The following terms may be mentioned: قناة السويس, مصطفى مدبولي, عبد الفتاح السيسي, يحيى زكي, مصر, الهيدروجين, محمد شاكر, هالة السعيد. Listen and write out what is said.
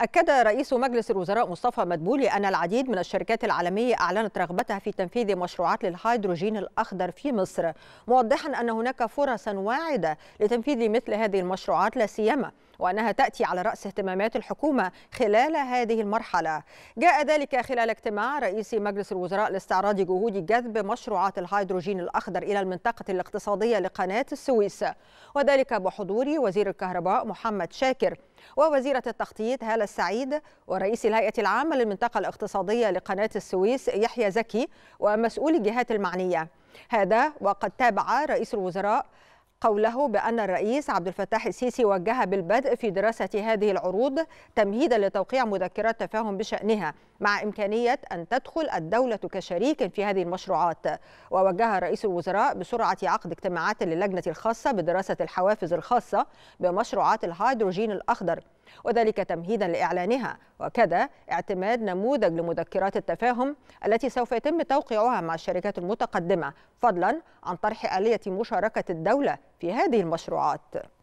أكد رئيس مجلس الوزراء مصطفى مدبولي أن العديد من الشركات العالمية أعلنت رغبتها في تنفيذ مشروعات للهيدروجين الأخضر في مصر، موضحا أن هناك فرصا واعدة لتنفيذ مثل هذه المشروعات لا سيما وأنها تأتي على رأس اهتمامات الحكومة خلال هذه المرحلة. جاء ذلك خلال اجتماع رئيس مجلس الوزراء لاستعراض جهود جذب مشروعات الهيدروجين الأخضر إلى المنطقة الاقتصادية لقناة السويس، وذلك بحضور وزير الكهرباء محمد شاكر ووزيرة التخطيط هالة السعيد ورئيس الهيئة العامة للمنطقة الاقتصادية لقناة السويس يحيى زكي ومسؤولي الجهات المعنية. هذا وقد تابع رئيس الوزراء قوله بأن الرئيس عبد الفتاح السيسي وجه بالبدء في دراسة هذه العروض تمهيدا لتوقيع مذكرات تفاهم بشأنها مع إمكانية أن تدخل الدولة كشريك في هذه المشروعات. ووجه رئيس الوزراء بسرعة عقد اجتماعات للجنة الخاصة بدراسة الحوافز الخاصة بمشروعات الهيدروجين الأخضر وذلك تمهيدا لإعلانها وكذا اعتماد نموذج لمذكرات التفاهم التي سوف يتم توقيعها مع الشركات المتقدمة، فضلا عن طرح آلية مشاركة الدولة في هذه المشروعات.